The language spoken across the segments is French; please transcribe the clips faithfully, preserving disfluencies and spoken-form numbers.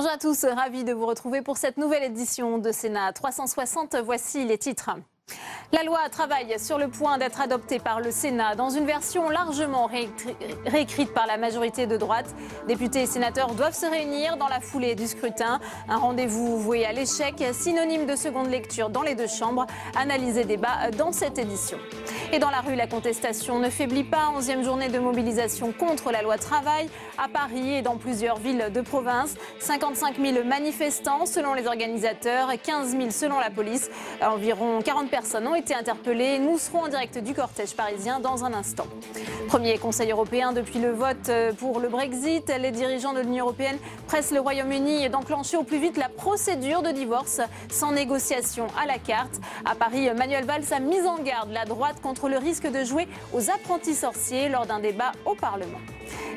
Bonjour à tous, ravi de vous retrouver pour cette nouvelle édition de Sénat trois cent soixante. Voici les titres. La loi travail sur le point d'être adoptée par le Sénat dans une version largement réécrite par la majorité de droite. Députés et sénateurs doivent se réunir dans la foulée du scrutin. Un rendez-vous voué à l'échec, synonyme de seconde lecture dans les deux chambres. Analyse et débat dans cette édition. Et dans la rue, la contestation ne faiblit pas. onzième journée de mobilisation contre la loi travail à Paris et dans plusieurs villes de province. cinquante-cinq mille manifestants selon les organisateurs, quinze mille selon la police. Environ quarante personnes. Personnes ont été interpellées. Nous serons en direct du cortège parisien dans un instant. Premier Conseil européen depuis le vote pour le Brexit. Les dirigeants de l'Union européenne pressent le Royaume-Uni d'enclencher au plus vite la procédure de divorce sans négociation à la carte. À Paris, Manuel Valls a mis en garde la droite contre le risque de jouer aux apprentis sorciers lors d'un débat au Parlement.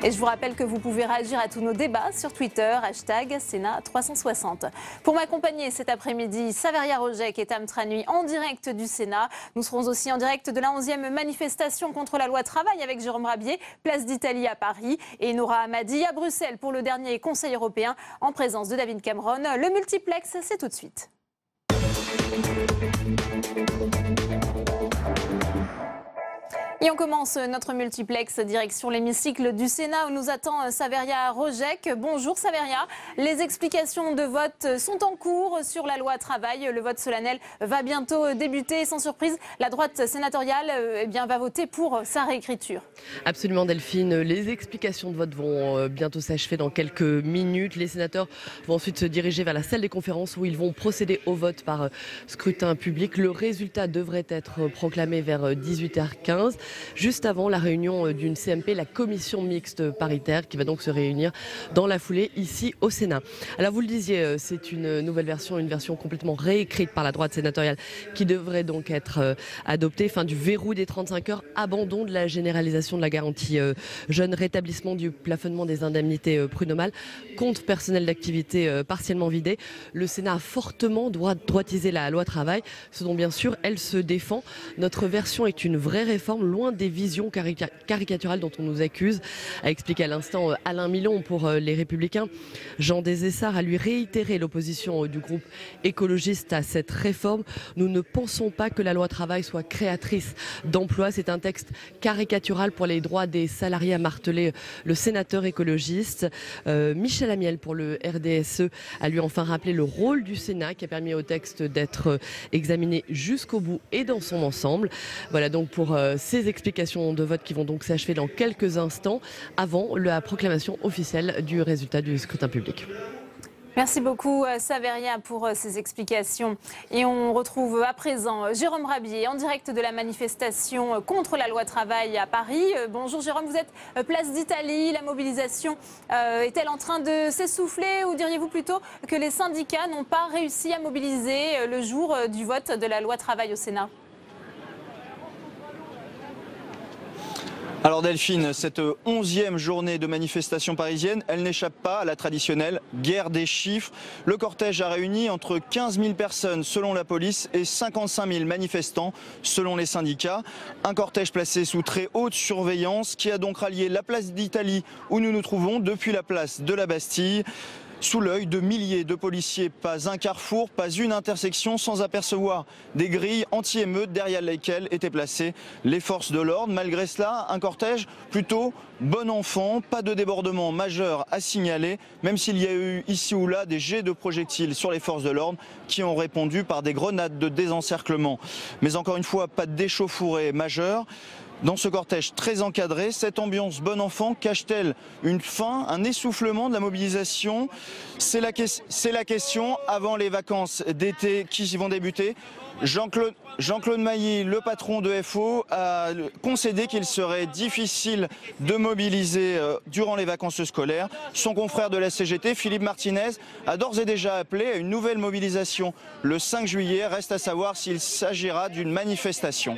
Et je vous rappelle que vous pouvez réagir à tous nos débats sur Twitter, hashtag Sénat trois cent soixante. Pour m'accompagner cet après-midi, Saveria Rojek et Tâm Tran-Huy en direct du Sénat. Nous serons aussi en direct de la onzième manifestation contre la loi travail avec Jérôme Rabier, place d'Italie à Paris, et Nora Hamadi à Bruxelles pour le dernier Conseil européen en présence de David Cameron. Le multiplex, c'est tout de suite. Et on commence notre multiplex direction l'hémicycle du Sénat où nous attend Saveria Rojek. Bonjour Saveria. Les explications de vote sont en cours sur la loi travail. Le vote solennel va bientôt débuter. Sans surprise, la droite sénatoriale eh bien, va voter pour sa réécriture. Absolument Delphine. Les explications de vote vont bientôt s'achever dans quelques minutes. Les sénateurs vont ensuite se diriger vers la salle des conférences où ils vont procéder au vote par scrutin public. Le résultat devrait être proclamé vers dix-huit heures quinze. Juste avant la réunion d'une C M P, la commission mixte paritaire qui va donc se réunir dans la foulée ici au Sénat. Alors vous le disiez, c'est une nouvelle version, une version complètement réécrite par la droite sénatoriale qui devrait donc être adoptée. Fin du verrou des trente-cinq heures, abandon de la généralisation de la garantie jeune, rétablissement du plafonnement des indemnités prud'homales, compte personnel d'activité partiellement vidé. Le Sénat a fortement droitisé la loi travail, ce dont bien sûr elle se défend. Notre version est une vraie réforme, loin des visions caricaturales dont on nous accuse, a expliqué à l'instant Alain Milon pour les Républicains. Jean Desessard a lui réitéré l'opposition du groupe écologiste à cette réforme. Nous ne pensons pas que la loi travail soit créatrice d'emplois. C'est un texte caricatural pour les droits des salariés, a martelé le sénateur écologiste. Euh, Michel Amiel pour le R D S E a lui enfin rappelé le rôle du Sénat qui a permis au texte d'être examiné jusqu'au bout et dans son ensemble. Voilà donc pour euh, ces explications de vote qui vont donc s'achever dans quelques instants avant la proclamation officielle du résultat du scrutin public. Merci beaucoup Saveria pour ces explications. Et on retrouve à présent Jérôme Rabier en direct de la manifestation contre la loi travail à Paris. Bonjour Jérôme, vous êtes place d'Italie. La mobilisation est-elle en train de s'essouffler ou diriez-vous plutôt que les syndicats n'ont pas réussi à mobiliser le jour du vote de la loi travail au Sénat ? Alors Delphine, cette onzième journée de manifestation parisienne, elle n'échappe pas à la traditionnelle guerre des chiffres. Le cortège a réuni entre quinze mille personnes selon la police et cinquante-cinq mille manifestants selon les syndicats. Un cortège placé sous très haute surveillance qui a donc rallié la place d'Italie où nous nous trouvons depuis la place de la Bastille. Sous l'œil de milliers de policiers, pas un carrefour, pas une intersection sans apercevoir des grilles anti-émeutes derrière lesquelles étaient placées les forces de l'ordre. Malgré cela, un cortège plutôt bon enfant, pas de débordement majeur à signaler, même s'il y a eu ici ou là des jets de projectiles sur les forces de l'ordre qui ont répondu par des grenades de désencerclement. Mais encore une fois, pas d'échauffourée majeure. Dans ce cortège très encadré, cette ambiance bon enfant cache-t-elle une fin, un essoufflement de la mobilisation? C'est la, que... la question avant les vacances d'été qui vont débuter. Jean-Claude Jean-Claude Mailly, le patron de F O, a concédé qu'il serait difficile de mobiliser durant les vacances scolaires. Son confrère de la C G T, Philippe Martinez, a d'ores et déjà appelé à une nouvelle mobilisation le cinq juillet. Reste à savoir s'il s'agira d'une manifestation.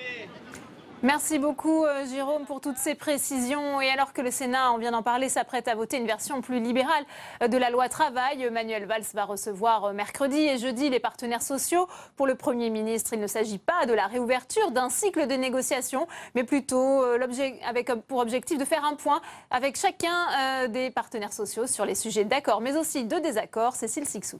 Merci beaucoup Jérôme pour toutes ces précisions. Et alors que le Sénat, on vient d'en parler, s'apprête à voter une version plus libérale de la loi travail, Manuel Valls va recevoir mercredi et jeudi les partenaires sociaux. Pour le Premier ministre, il ne s'agit pas de la réouverture d'un cycle de négociations, mais plutôt avec pour objectif de faire un point avec chacun des partenaires sociaux sur les sujets d'accord, mais aussi de désaccord. Cécile Sixou.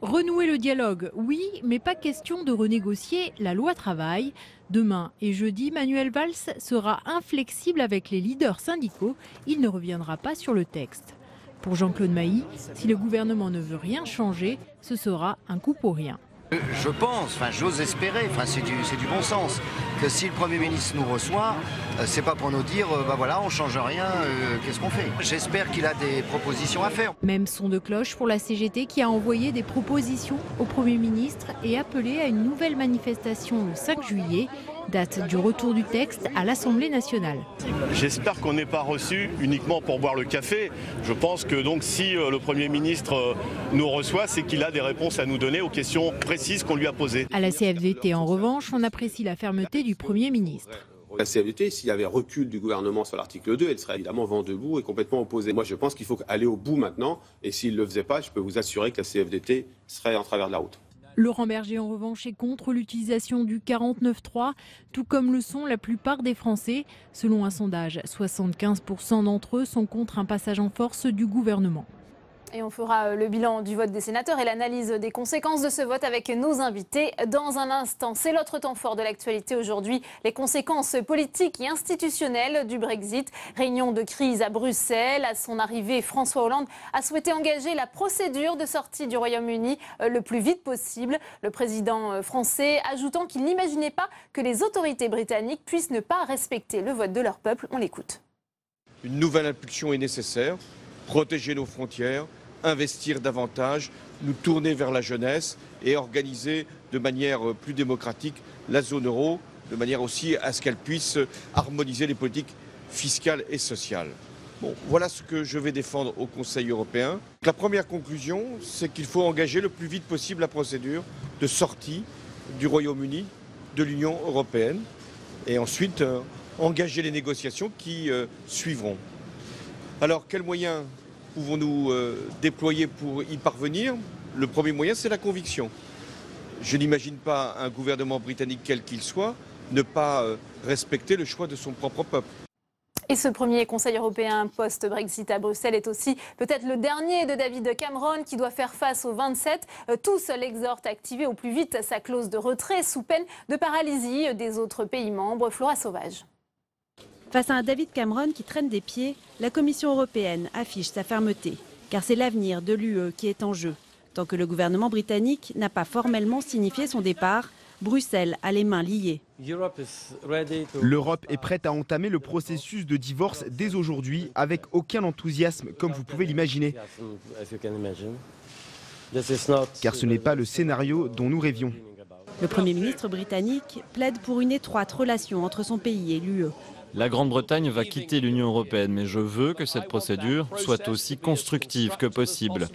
Renouer le dialogue, oui, mais pas question de renégocier la loi travail. Demain et jeudi, Manuel Valls sera inflexible avec les leaders syndicaux. Il ne reviendra pas sur le texte. Pour Jean-Claude Mailly, si le gouvernement ne veut rien changer, ce sera un coup pour rien. Je pense, enfin j'ose espérer, enfin c'est du, c'est du bon sens, que si le Premier ministre nous reçoit, euh, c'est pas pour nous dire, euh, ben voilà, on change rien, euh, qu'est-ce qu'on fait? J'espère qu'il a des propositions à faire. Même son de cloche pour la C G T qui a envoyé des propositions au Premier ministre et appelé à une nouvelle manifestation le cinq juillet, date du retour du texte à l'Assemblée nationale. J'espère qu'on n'est pas reçu uniquement pour boire le café. Je pense que donc si le Premier ministre nous reçoit, c'est qu'il a des réponses à nous donner aux questions précises qu'on lui a posées. À la C F D T, en revanche, on apprécie la fermeté du Premier ministre. La C F D T, s'il y avait recul du gouvernement sur l'article deux, elle serait évidemment vent debout et complètement opposée. Moi, je pense qu'il faut aller au bout maintenant. Et s'il ne le faisait pas, je peux vous assurer que la C F D T serait en travers de la route. Laurent Berger, en revanche, est contre l'utilisation du quarante-neuf trois, tout comme le sont la plupart des Français. Selon un sondage, soixante-quinze pour cent d'entre eux sont contre un passage en force du gouvernement. Et on fera le bilan du vote des sénateurs et l'analyse des conséquences de ce vote avec nos invités dans un instant. C'est l'autre temps fort de l'actualité aujourd'hui, les conséquences politiques et institutionnelles du Brexit. Réunion de crise à Bruxelles. À son arrivée, François Hollande a souhaité engager la procédure de sortie du Royaume-Uni le plus vite possible. Le président français ajoutant qu'il n'imaginait pas que les autorités britanniques puissent ne pas respecter le vote de leur peuple. On l'écoute. Une nouvelle impulsion est nécessaire. Protéger nos frontières, investir davantage, nous tourner vers la jeunesse et organiser de manière plus démocratique la zone euro, de manière aussi à ce qu'elle puisse harmoniser les politiques fiscales et sociales. Bon, voilà ce que je vais défendre au Conseil européen. La première conclusion, c'est qu'il faut engager le plus vite possible la procédure de sortie du Royaume-Uni de l'Union européenne et ensuite euh, engager les négociations qui euh, suivront. Alors, quels moyens pouvons-nous euh, déployer pour y parvenir? Le premier moyen, c'est la conviction. Je n'imagine pas un gouvernement britannique, quel qu'il soit, ne pas euh, respecter le choix de son propre peuple. Et ce premier Conseil européen post-Brexit à Bruxelles est aussi peut-être le dernier de David Cameron qui doit faire face aux vingt-sept. Tous l'exhortent à activer au plus vite sa clause de retrait sous peine de paralysie des autres pays membres. Flora Sauvage. Face à un David Cameron qui traîne des pieds, la Commission européenne affiche sa fermeté, car c'est l'avenir de l'U E qui est en jeu. Tant que le gouvernement britannique n'a pas formellement signifié son départ, Bruxelles a les mains liées. L'Europe est prête à entamer le processus de divorce dès aujourd'hui, avec aucun enthousiasme, comme vous pouvez l'imaginer. Car ce n'est pas le scénario dont nous rêvions. Le Premier ministre britannique plaide pour une étroite relation entre son pays et l'U E. La Grande-Bretagne va quitter l'Union européenne, mais je veux que cette procédure soit aussi constructive que possible.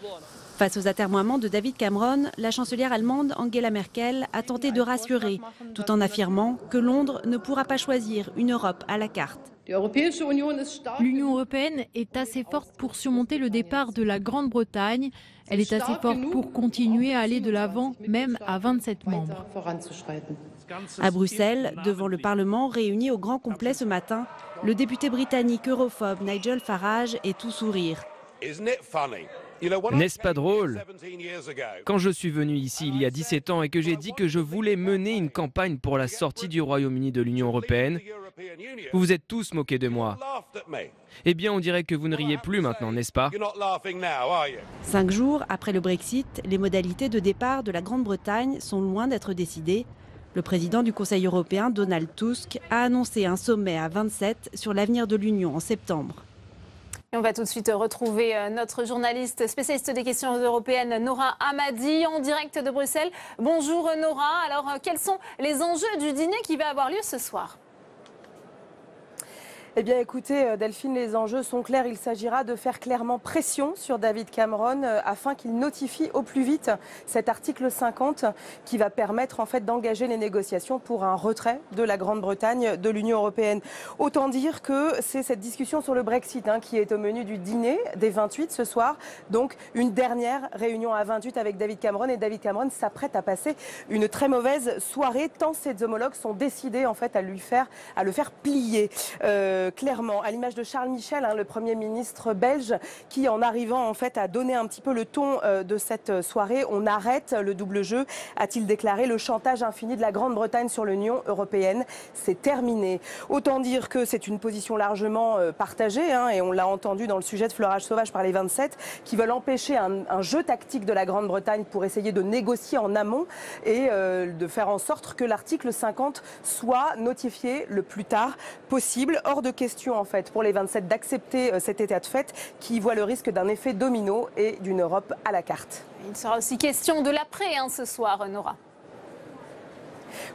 Face aux atermoiements de David Cameron, la chancelière allemande Angela Merkel a tenté de rassurer, tout en affirmant que Londres ne pourra pas choisir une Europe à la carte. L'Union européenne est assez forte pour surmonter le départ de la Grande-Bretagne. Elle est assez forte pour continuer à aller de l'avant, même à vingt-sept membres. À Bruxelles, devant le Parlement réuni au grand complet ce matin, le député britannique europhobe Nigel Farage est tout sourire. N'est-ce pas drôle? Quand je suis venu ici il y a dix-sept ans et que j'ai dit que je voulais mener une campagne pour la sortie du Royaume-Uni de l'Union européenne, vous vous êtes tous moqués de moi. Eh bien, on dirait que vous ne riez plus maintenant, n'est-ce pas? Cinq jours après le Brexit, les modalités de départ de la Grande-Bretagne sont loin d'être décidées. Le président du Conseil européen, Donald Tusk, a annoncé un sommet à vingt-sept sur l'avenir de l'Union en septembre. Et on va tout de suite retrouver notre journaliste spécialiste des questions européennes, Nora Hamadi, en direct de Bruxelles. Bonjour Nora, alors quels sont les enjeux du dîner qui va avoir lieu ce soir ? Eh bien écoutez Delphine, les enjeux sont clairs. Il s'agira de faire clairement pression sur David Cameron afin qu'il notifie au plus vite cet article cinquante qui va permettre en fait d'engager les négociations pour un retrait de la Grande-Bretagne de l'Union européenne. Autant dire que c'est cette discussion sur le Brexit hein, qui est au menu du dîner des vingt-huit ce soir. Donc une dernière réunion à vingt-huit avec David Cameron, et David Cameron s'apprête à passer une très mauvaise soirée tant ses homologues sont décidés en fait à lui faire, à le faire plier. Euh, Clairement, à l'image de Charles Michel, hein, le Premier ministre belge, qui en arrivant en fait à donner un petit peu le ton euh, de cette soirée, on arrête le double jeu, a-t-il déclaré, le chantage infini de la Grande-Bretagne sur l'Union européenne, c'est terminé. Autant dire que c'est une position largement euh, partagée, hein, et on l'a entendu dans le sujet de Fleurage Sauvage par les vingt-sept, qui veulent empêcher un, un jeu tactique de la Grande-Bretagne pour essayer de négocier en amont et euh, de faire en sorte que l'article cinquante soit notifié le plus tard possible. Hors de question en fait pour les vingt-sept d'accepter cet état de fait qui voit le risque d'un effet domino et d'une Europe à la carte. Il sera aussi question de l'après hein, ce soir, Nora.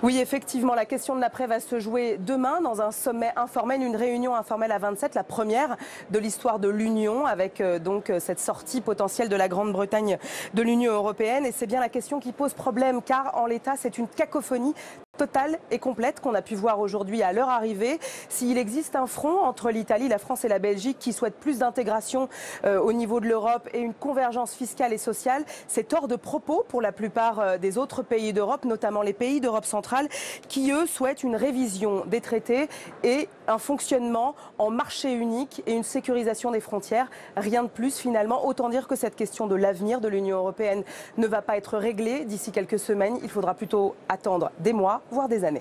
Oui, effectivement, la question de l'après va se jouer demain dans un sommet informel, une réunion informelle à vingt-sept, la première de l'histoire de l'Union, avec euh, donc cette sortie potentielle de la Grande-Bretagne de l'Union européenne. Et c'est bien la question qui pose problème, car en l'état, c'est une cacophonie totale et complète qu'on a pu voir aujourd'hui à leur arrivée. S'il existe un front entre l'Italie, la France et la Belgique qui souhaitent plus d'intégration euh, au niveau de l'Europe et une convergence fiscale et sociale, c'est hors de propos pour la plupart euh, des autres pays d'Europe, notamment les pays d'Europe centrale, qui eux souhaitent une révision des traités et un fonctionnement en marché unique et une sécurisation des frontières. Rien de plus finalement. Autant dire que cette question de l'avenir de l'Union européenne ne va pas être réglée d'ici quelques semaines. Il faudra plutôt attendre des mois, voire des années.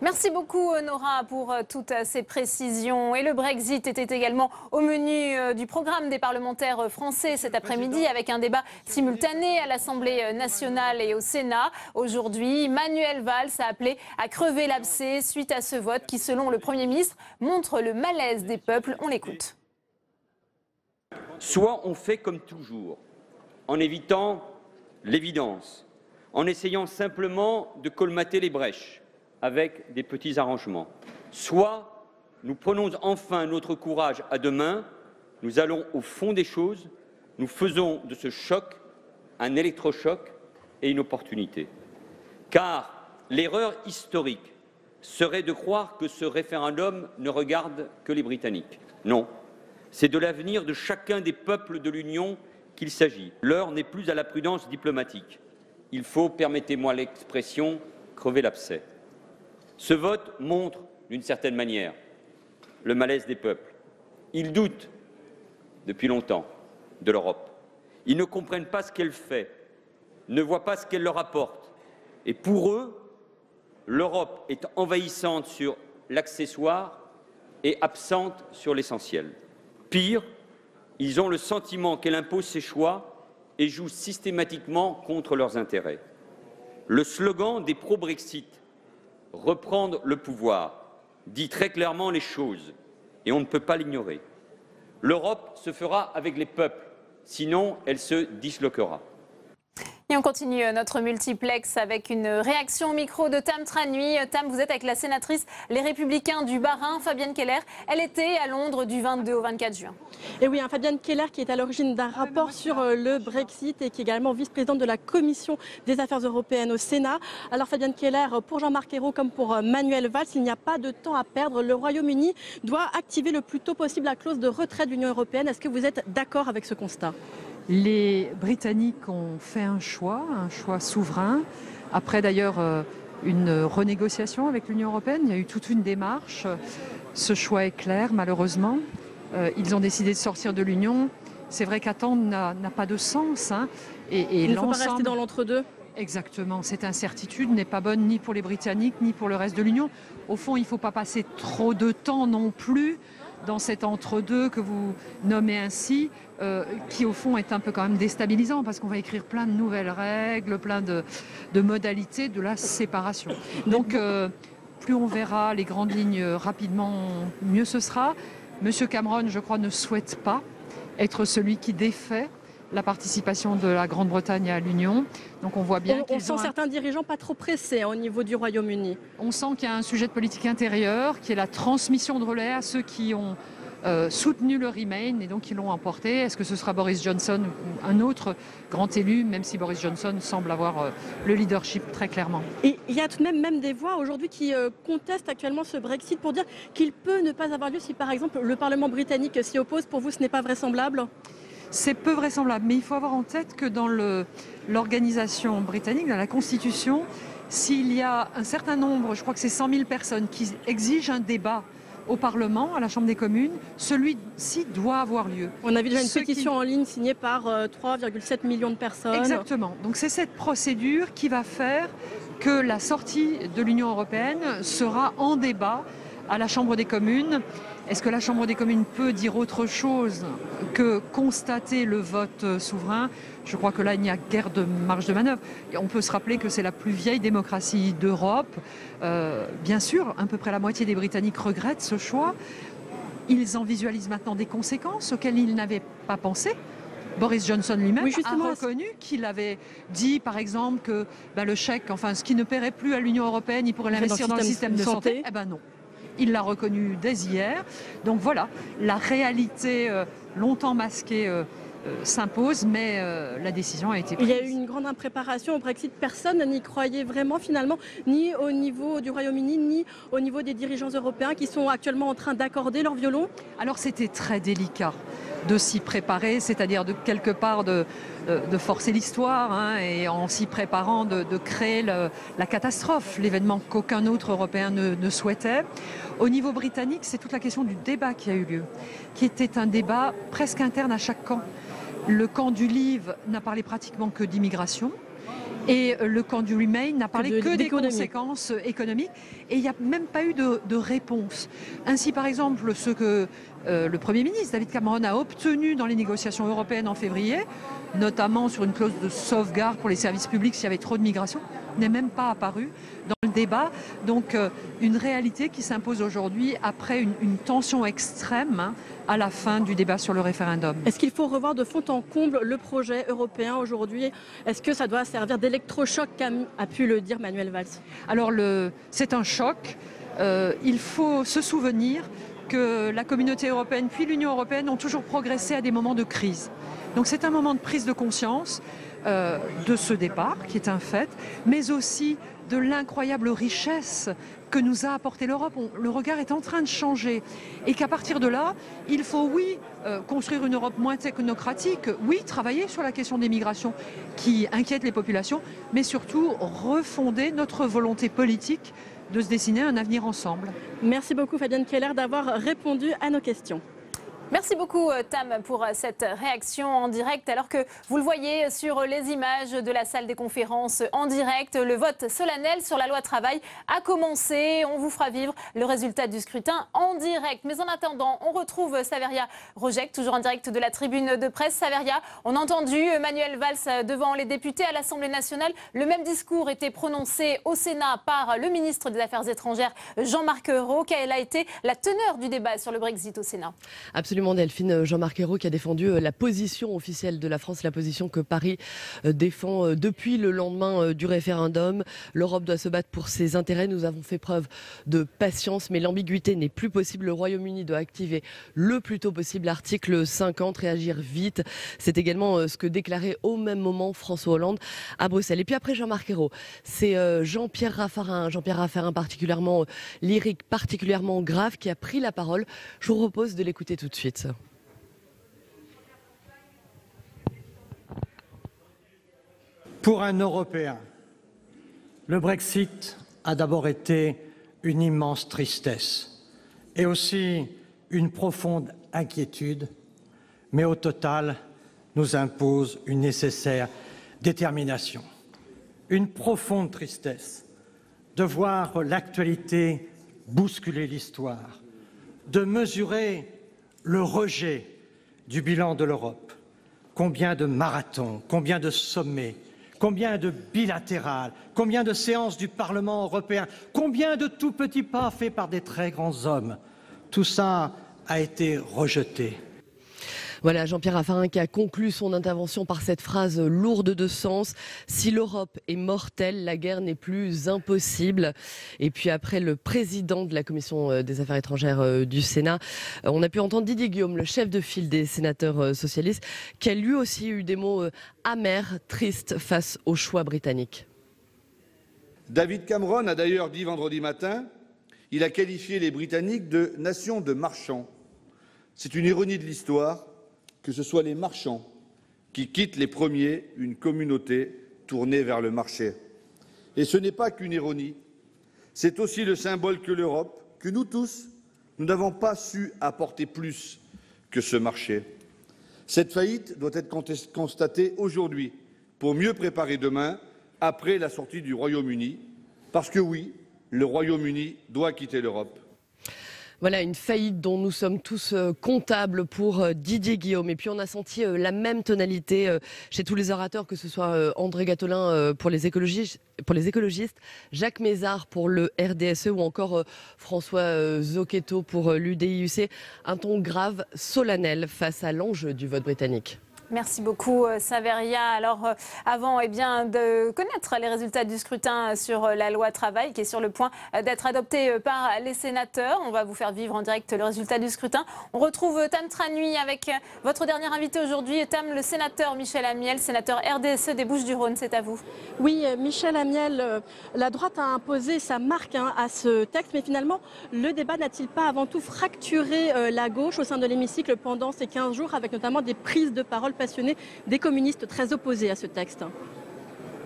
Merci beaucoup Nora pour toutes ces précisions. Et le Brexit était également au menu du programme des parlementaires français cet après-midi avec un débat simultané à l'Assemblée nationale et au Sénat. Aujourd'hui, Manuel Valls a appelé à crever l'abcès suite à ce vote qui, selon le Premier ministre, montre le malaise des peuples. On l'écoute. Soit on fait comme toujours, en évitant l'évidence, en essayant simplement de colmater les brèches avec des petits arrangements. Soit nous prenons enfin notre courage à deux mains, nous allons au fond des choses, nous faisons de ce choc un électrochoc et une opportunité. Car l'erreur historique serait de croire que ce référendum ne regarde que les Britanniques. Non, c'est de l'avenir de chacun des peuples de l'Union qu'il s'agit. L'heure n'est plus à la prudence diplomatique. Il faut, permettez-moi l'expression, crever l'abcès. Ce vote montre, d'une certaine manière, le malaise des peuples. Ils doutent, depuis longtemps, de l'Europe. Ils ne comprennent pas ce qu'elle fait, ne voient pas ce qu'elle leur apporte. Et pour eux, l'Europe est envahissante sur l'accessoire et absente sur l'essentiel. Pire, ils ont le sentiment qu'elle impose ses choix et joue systématiquement contre leurs intérêts. Le slogan des pro-Brexit, reprendre le pouvoir, dit très clairement les choses, et on ne peut pas l'ignorer. L'Europe se fera avec les peuples, sinon elle se disloquera. Et on continue notre multiplex avec une réaction au micro de Tâm Tran-Huy. Tam, vous êtes avec la sénatrice Les Républicains du Bas-Rhin, Fabienne Keller. Elle était à Londres du vingt-deux au vingt-quatre juin. Et oui, hein, Fabienne Keller qui est à l'origine d'un rapport sur euh, le Brexit et qui est également vice-présidente de la Commission des Affaires européennes au Sénat. Alors Fabienne Keller, pour Jean-Marc Ayrault comme pour euh, Manuel Valls, il n'y a pas de temps à perdre. Le Royaume-Uni doit activer le plus tôt possible la clause de retrait de l'Union européenne. Est-ce que vous êtes d'accord avec ce constat ? Les Britanniques ont fait un choix, un choix souverain. Après d'ailleurs une renégociation avec l'Union européenne, il y a eu toute une démarche. Ce choix est clair, malheureusement. Ils ont décidé de sortir de l'Union. C'est vrai qu'attendre n'a pas de sens. Hein. Et, et il ne faut pas rester dans l'entre-deux. Exactement. Cette incertitude n'est pas bonne ni pour les Britanniques, ni pour le reste de l'Union. Au fond, il ne faut pas passer trop de temps non plus dans cet entre-deux que vous nommez ainsi, euh, qui au fond est un peu quand même déstabilisant parce qu'on va écrire plein de nouvelles règles, plein de, de modalités de la séparation. Donc euh, plus on verra les grandes lignes rapidement, mieux ce sera. Monsieur Cameron, je crois, ne souhaite pas être celui qui défait la participation de la Grande-Bretagne à l'Union. Donc on voit bien. On, on sent un... certains dirigeants pas trop pressés hein, au niveau du Royaume-Uni. On sent qu'il y a un sujet de politique intérieure qui est la transmission de relais à ceux qui ont euh, soutenu le Remain et donc qui l'ont emporté. Est-ce que ce sera Boris Johnson ou un autre grand élu, même si Boris Johnson semble avoir euh, le leadership très clairement. Et il y a tout de même, même des voix aujourd'hui qui euh, contestent actuellement ce Brexit pour dire qu'il peut ne pas avoir lieu si par exemple le Parlement britannique s'y oppose. Pour vous, ce n'est pas vraisemblable ? C'est peu vraisemblable, mais il faut avoir en tête que dans l'organisation britannique, dans la Constitution, s'il y a un certain nombre, je crois que c'est cent mille personnes, qui exigent un débat au Parlement, à la Chambre des communes, celui-ci doit avoir lieu. On a vu déjà une Ceux pétition qui... en ligne signée par trois virgule sept millions de personnes. Exactement. Donc c'est cette procédure qui va faire que la sortie de l'Union européenne sera en débat à la Chambre des communes. Est-ce que la Chambre des communes peut dire autre chose que constater le vote souverain? Je crois que là, il n'y a guère de marge de manœuvre. Et on peut se rappeler que c'est la plus vieille démocratie d'Europe. Euh, bien sûr, à peu près la moitié des Britanniques regrettent ce choix. Ils en visualisent maintenant des conséquences auxquelles ils n'avaient pas pensé. Boris Johnson lui-même oui, a reconnu qu'il avait dit, par exemple, que ben, le chèque, enfin, ce qui ne paierait plus à l'Union européenne, il pourrait l'investir dans, dans le système de santé. santé. Eh ben non. Il l'a reconnu dès hier. Donc voilà, la réalité euh, longtemps masquée euh, euh, s'impose, mais euh, la décision a été prise. Il y a eu une grande impréparation au Brexit. Personne n'y croyait vraiment finalement, ni au niveau du Royaume-Uni, ni au niveau des dirigeants européens qui sont actuellement en train d'accorder leur violon. Alors c'était très délicat de s'y préparer, c'est-à-dire de quelque part de, de, de forcer l'histoire hein, et en s'y préparant de, de créer le, la catastrophe, l'événement qu'aucun autre Européen ne, ne souhaitait. Au niveau britannique, c'est toute la question du débat qui a eu lieu, qui était un débat presque interne à chaque camp. Le camp du Leave n'a parlé pratiquement que d'immigration. Et le camp du Remain n'a parlé que, de, que des conséquences économiques et il n'y a même pas eu de, de réponse. Ainsi, par exemple, ce que euh, le Premier ministre David Cameron a obtenu dans les négociations européennes en février, notamment sur une clause de sauvegarde pour les services publics s'il y avait trop de migration, n'est même pas apparu dans le débat. Donc, euh, une réalité qui s'impose aujourd'hui après une, une tension extrême hein, à la fin du débat sur le référendum. Est-ce qu'il faut revoir de fond en comble le projet européen aujourd'hui? Est-ce que ça doit servir d'électrochoc, comme a pu le dire Manuel Valls? Alors, le, c'est un choc. Euh, il faut se souvenir que la communauté européenne puis l'Union européenne ont toujours progressé à des moments de crise. Donc, c'est un moment de prise de conscience. Euh, de ce départ, qui est un fait, mais aussi de l'incroyable richesse que nous a apporté l'Europe. Le regard est en train de changer. Et qu'à partir de là, il faut, oui, euh, construire une Europe moins technocratique, oui, travailler sur la question des migrations qui inquiète les populations, mais surtout refonder notre volonté politique de se dessiner un avenir ensemble. Merci beaucoup, Fabienne Keller, d'avoir répondu à nos questions. Merci beaucoup Tam pour cette réaction en direct. Alors que vous le voyez sur les images de la salle des conférences en direct, le vote solennel sur la loi travail a commencé. On vous fera vivre le résultat du scrutin en direct. Mais en attendant, on retrouve Saveria Rojek, toujours en direct de la tribune de presse. Saveria, on a entendu Manuel Valls devant les députés à l'Assemblée nationale. Le même discours était prononcé au Sénat par le ministre des Affaires étrangères Jean-Marc Ayrault. Quelle a été la teneur du débat sur le Brexit au Sénat? Absolument. Absolument, Delphine. Jean-Marc Ayrault qui a défendu la position officielle de la France, la position que Paris défend depuis le lendemain du référendum. L'Europe doit se battre pour ses intérêts. Nous avons fait preuve de patience, mais l'ambiguïté n'est plus possible. Le Royaume-Uni doit activer le plus tôt possible l'article cinquante, réagir vite. C'est également ce que déclarait au même moment François Hollande à Bruxelles. Et puis après Jean-Marc Ayrault, c'est Jean-Pierre Raffarin, Jean-Pierre Raffarin particulièrement lyrique, particulièrement grave, qui a pris la parole. Je vous propose de l'écouter tout de suite. Pour un Européen, le Brexit a d'abord été une immense tristesse et aussi une profonde inquiétude, mais au total nous impose une nécessaire détermination. Une profonde tristesse de voir l'actualité bousculer l'histoire, de mesurer le rejet du bilan de l'Europe. Combien de marathons, combien de sommets, combien de bilatérales, combien de séances du Parlement européen, combien de tout petits pas faits par des très grands hommes. Tout ça a été rejeté. Voilà, Jean-Pierre Raffarin qui a conclu son intervention par cette phrase lourde de sens. Si l'Europe est mortelle, la guerre n'est plus impossible. Et puis après le président de la Commission des affaires étrangères du Sénat, on a pu entendre Didier Guillaume, le chef de file des sénateurs socialistes, qui a lui aussi eu des mots amers, tristes face au choix britannique. David Cameron a d'ailleurs dit vendredi matin, il a qualifié les Britanniques de « nation de marchands ». C'est une ironie de l'histoire que ce soit les marchands qui quittent les premiers une communauté tournée vers le marché. Et ce n'est pas qu'une ironie, c'est aussi le symbole que l'Europe, que nous tous, nous n'avons pas su apporter plus que ce marché. Cette faillite doit être constatée aujourd'hui pour mieux préparer demain, après la sortie du Royaume-Uni, parce que oui, le Royaume-Uni doit quitter l'Europe. Voilà une faillite dont nous sommes tous comptables pour Didier Guillaume. Et puis on a senti la même tonalité chez tous les orateurs, que ce soit André Gattolin pour les écologistes, pour les écologistes, Jacques Mézard pour le R D S E ou encore François Zocchetto pour l'U D I U C. Un ton grave, solennel face à l'enjeu du vote britannique. Merci beaucoup Saveria. Alors euh, avant eh bien, de connaître les résultats du scrutin sur la loi travail qui est sur le point d'être adoptée par les sénateurs, on va vous faire vivre en direct le résultat du scrutin. On retrouve Tâm Tran-Huy avec votre dernier invité aujourd'hui, Tam, le sénateur Michel Amiel, sénateur R D S E des Bouches-du-Rhône, c'est à vous. Oui, Michel Amiel, la droite a imposé sa marque hein, à ce texte, mais finalement le débat n'a-t-il pas avant tout fracturé euh, la gauche au sein de l'hémicycle pendant ces quinze jours, avec notamment des prises de parole passionnés, des communistes très opposés à ce texte?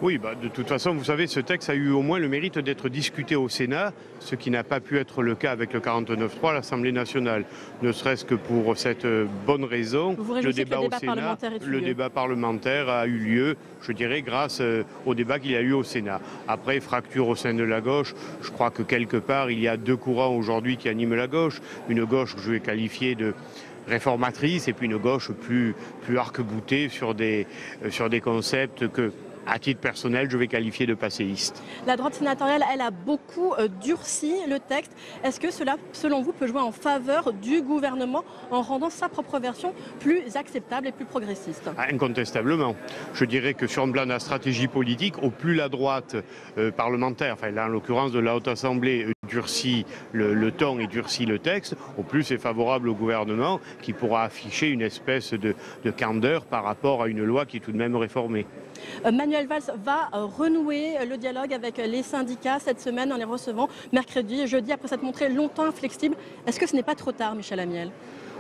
Oui, bah, de toute façon, vous savez, ce texte a eu au moins le mérite d'être discuté au Sénat, ce qui n'a pas pu être le cas avec le quarante-neuf trois à l'Assemblée nationale. Ne serait-ce que pour cette bonne raison, vous vous le débat, le débat au Sénat, le débat parlementaire a eu lieu, je dirais, grâce au débat qu'il y a eu au Sénat. Après, fracture au sein de la gauche, je crois que quelque part, il y a deux courants aujourd'hui qui animent la gauche. Une gauche que je vais qualifier de réformatrice et puis une gauche plus, plus arc-boutée sur des, sur des concepts que, à titre personnel, je vais qualifier de passéiste. La droite sénatoriale, elle a beaucoup durci le texte. Est-ce que cela, selon vous, peut jouer en faveur du gouvernement en rendant sa propre version plus acceptable et plus progressiste? Incontestablement. Je dirais que sur le plan de la stratégie politique, au plus la droite euh, parlementaire, enfin là en l'occurrence de la Haute Assemblée, durcit le, le ton et durcit le texte, au plus c'est favorable au gouvernement qui pourra afficher une espèce de, de candeur par rapport à une loi qui est tout de même réformée. Manuel Valls va renouer le dialogue avec les syndicats cette semaine en les recevant mercredi et jeudi après s'être montré longtemps inflexible. Est-ce que ce n'est pas trop tard, Michel Amiel?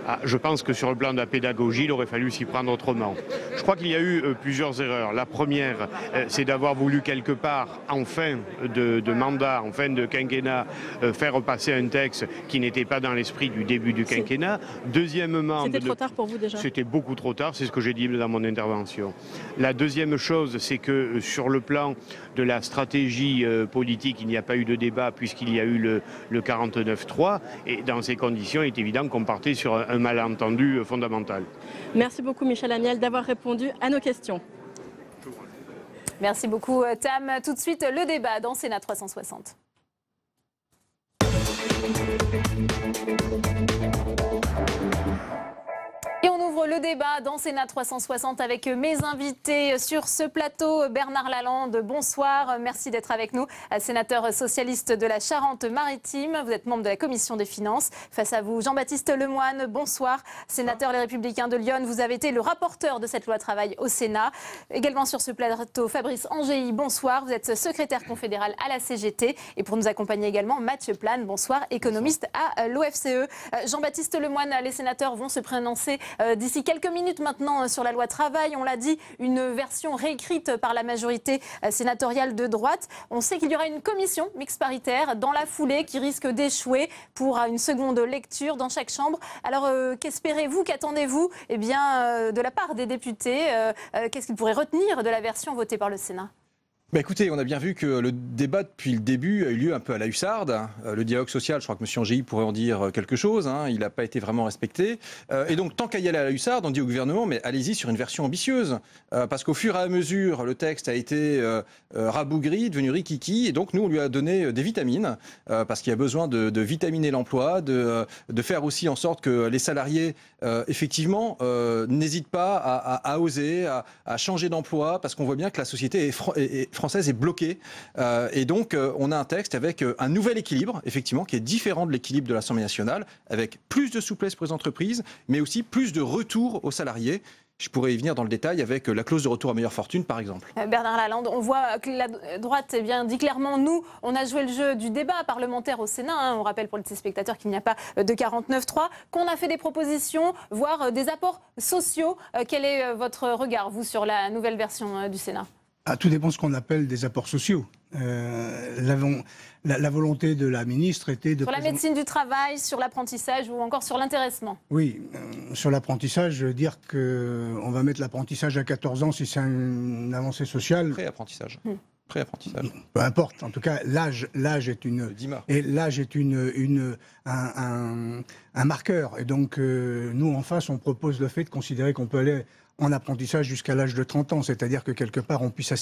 Ah, je pense que sur le plan de la pédagogie, il aurait fallu s'y prendre autrement. Je crois qu'il y a eu euh, plusieurs erreurs. La première, euh, c'est d'avoir voulu quelque part, en fin de, de mandat, en fin de quinquennat, euh, faire passer un texte qui n'était pas dans l'esprit du début du quinquennat. Deuxièmement... C'était trop tard pour vous déjà? C'était beaucoup trop tard, c'est ce que j'ai dit dans mon intervention. La deuxième chose, c'est que euh, sur le plan de la stratégie euh, politique, il n'y a pas eu de débat puisqu'il y a eu le, le quarante-neuf trois. Et dans ces conditions, il est évident qu'on partait sur un un malentendu fondamental. Merci beaucoup Michel Amiel d'avoir répondu à nos questions. Merci beaucoup Tam. Tout de suite le débat dans Sénat trois cent soixante. Le débat dans Sénat trois cent soixante avec mes invités sur ce plateau. Bernard Lalande, bonsoir, merci d'être avec nous. Sénateur socialiste de la Charente-Maritime, vous êtes membre de la Commission des Finances. Face à vous, Jean-Baptiste Lemoyne, bonsoir. Sénateur Les Républicains de Lyon, vous avez été le rapporteur de cette loi travail au Sénat. Également sur ce plateau, Fabrice Angei, bonsoir. Vous êtes secrétaire confédéral à la C G T. Et pour nous accompagner également, Mathieu Plane, bonsoir, économiste à l'O F C E. Jean-Baptiste Lemoyne, les sénateurs vont se prononcer d'ici D'ici quelques minutes maintenant sur la loi travail, on l'a dit, une version réécrite par la majorité sénatoriale de droite. On sait qu'il y aura une commission mixte paritaire dans la foulée qui risque d'échouer pour une seconde lecture dans chaque chambre. Alors euh, qu'espérez-vous, qu'attendez-vous eh bien, euh, de la part des députés? Euh, euh, Qu'est-ce qu'ils pourraient retenir de la version votée par le Sénat? Bah écoutez, on a bien vu que le débat depuis le début a eu lieu un peu à la hussarde. Le dialogue social, je crois que M. Angei pourrait en dire quelque chose, hein, il n'a pas été vraiment respecté. Euh, et donc, tant qu'à y aller à la hussarde, on dit au gouvernement, mais allez-y sur une version ambitieuse. Euh, parce qu'au fur et à mesure, le texte a été euh, rabougri, devenu rikiki, et donc nous, on lui a donné des vitamines, euh, parce qu'il y a besoin de, de vitaminer l'emploi, de, de faire aussi en sorte que les salariés, euh, effectivement, euh, n'hésitent pas à, à, à oser, à, à changer d'emploi, parce qu'on voit bien que la société est... Fr- est, est française est bloquée euh, et donc euh, on a un texte avec euh, un nouvel équilibre effectivement qui est différent de l'équilibre de l'Assemblée nationale, avec plus de souplesse pour les entreprises mais aussi plus de retour aux salariés. Je pourrais y venir dans le détail avec la clause de retour à meilleure fortune, par exemple. Bernard Lalande, on voit que la droite eh bien, dit clairement, nous, on a joué le jeu du débat parlementaire au Sénat. Hein, on rappelle pour les téléspectateurs qu'il n'y a pas de quarante-neuf trois, qu'on a fait des propositions, voire des apports sociaux. Euh, quel est votre regard, vous, sur la nouvelle version euh, du Sénat ? Ah, tout dépend de ce qu'on appelle des apports sociaux. Euh, la, la, la volonté de la ministre était de... Sur présenter... la médecine du travail, sur l'apprentissage ou encore sur l'intéressement. Oui, euh, sur l'apprentissage, je veux dire qu'on va mettre l'apprentissage à quatorze ans si c'est un, une avancée sociale. Pré-apprentissage. Mmh. Pré-apprentissage. Peu importe, en tout cas, l'âge, l'âge est une... Et l'âge est une, une, un, un, un marqueur. Et donc, euh, nous, en face, on propose le fait de considérer qu'on peut aller... en apprentissage jusqu'à l'âge de trente ans, c'est-à-dire que quelque part on puisse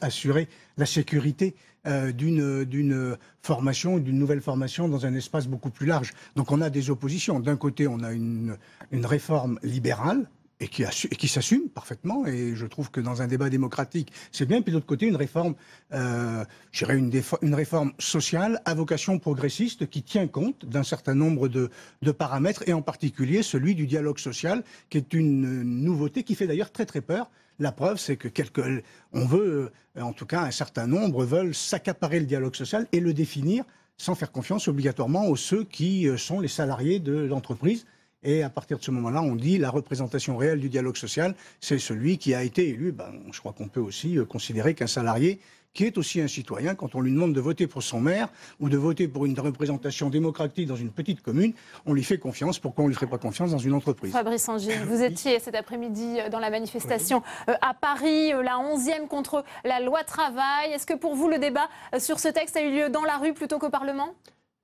assurer la sécurité euh, d'une, d'une formation, d'une nouvelle formation dans un espace beaucoup plus large. Donc on a des oppositions. D'un côté on a une, une réforme libérale, et qui, et qui s'assume parfaitement, et je trouve que dans un débat démocratique, c'est bien. Puis de l'autre côté, une réforme, euh, je dirais une, défo- une réforme sociale à vocation progressiste qui tient compte d'un certain nombre de, de paramètres, et en particulier celui du dialogue social, qui est une nouveauté qui fait d'ailleurs très très peur. La preuve, c'est que quelques, on veut, en tout cas un certain nombre, veulent s'accaparer le dialogue social et le définir sans faire confiance obligatoirement aux ceux qui sont les salariés de l'entreprise. Et à partir de ce moment-là, on dit la représentation réelle du dialogue social, c'est celui qui a été élu. Ben, je crois qu'on peut aussi considérer qu'un salarié, qui est aussi un citoyen, quand on lui demande de voter pour son maire ou de voter pour une représentation démocratique dans une petite commune, on lui fait confiance. Pourquoi on ne lui ferait pas confiance dans une entreprise ? Fabrice Angei, vous étiez cet après-midi dans la manifestation oui. à Paris, la onzième contre la loi travail. Est-ce que pour vous, le débat sur ce texte a eu lieu dans la rue plutôt qu'au Parlement ?